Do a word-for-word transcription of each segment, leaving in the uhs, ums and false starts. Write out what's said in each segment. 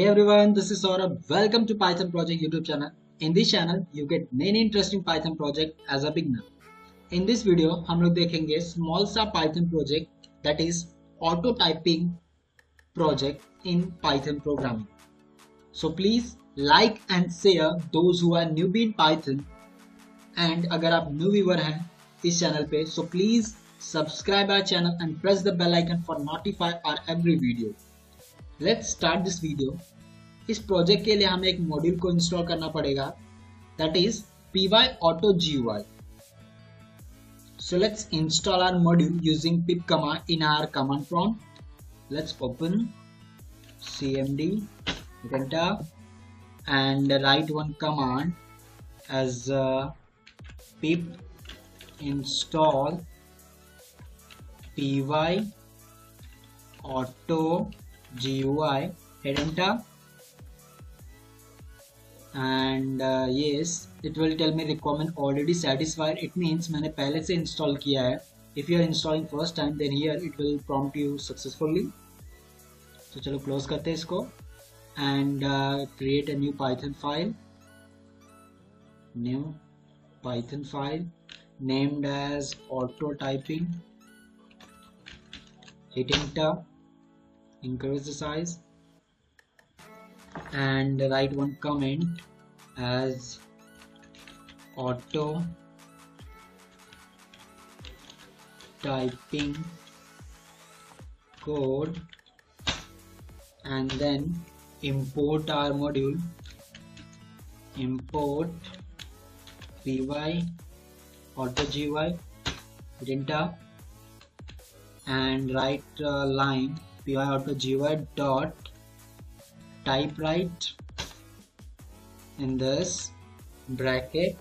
Hey everyone, this is Saurabh. Welcome to Python Project YouTube channel. In this channel, you get many interesting Python project as a beginner. In this video, हम लोग देखेंगे small सा Python project that is auto typing project in Python programming. So please like and share those who are newbie in Python. And अगर आप new viewer हैं इस channel पे, so please subscribe our channel and press the bell icon for notify our every video. Let's start this video. इस project के लिए हमें एक मॉड्यूल को इंस्टॉल करना पड़ेगा that is PyAutoGUI. So let's install our module using pip command in our command prompt. Let's open cmd delta and write one command as uh, pip install pyauto G U I, hit enter, and uh, yes, it will tell me requirement already satisfied. It means मैंने पहले से install किया है. If you are installing first time, then here it will prompt you successfully. So चलो close करते हैं इसको and uh, create a new Python file, new Python file named as auto typing. Hit enter. Increase the size and write one comment as auto typing code and then import our module, import PyAutoGUI, hit enter and write a line pyautogui dot typewrite in this bracket.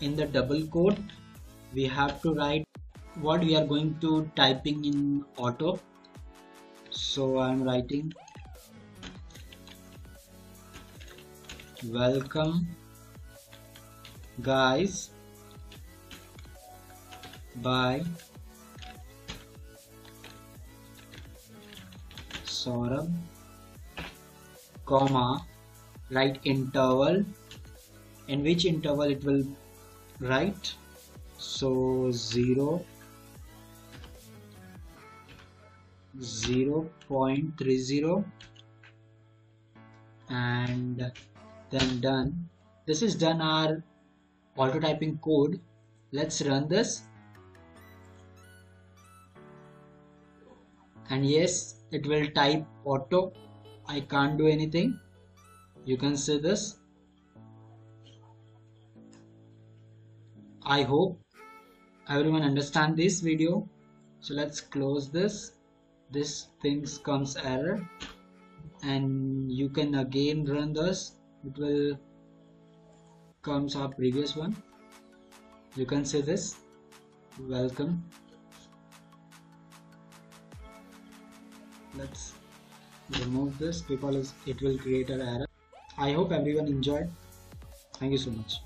In the double quote we have to write what we are going to typing in auto. So I am writing welcome guys by Saurabh, comma, write interval, in which interval it will write, so zero, zero point three zero, and then done. This is done our auto typing code. Let's run this. And yes, it will type auto. I can't do anything. You can see this. I hope everyone understand this video. So let's close this. This things comes error, and you can again run this. It will comes our previous one. You can see this. Welcome. Let's remove this because it will create an error. I hope everyone enjoyed. Thank you so much.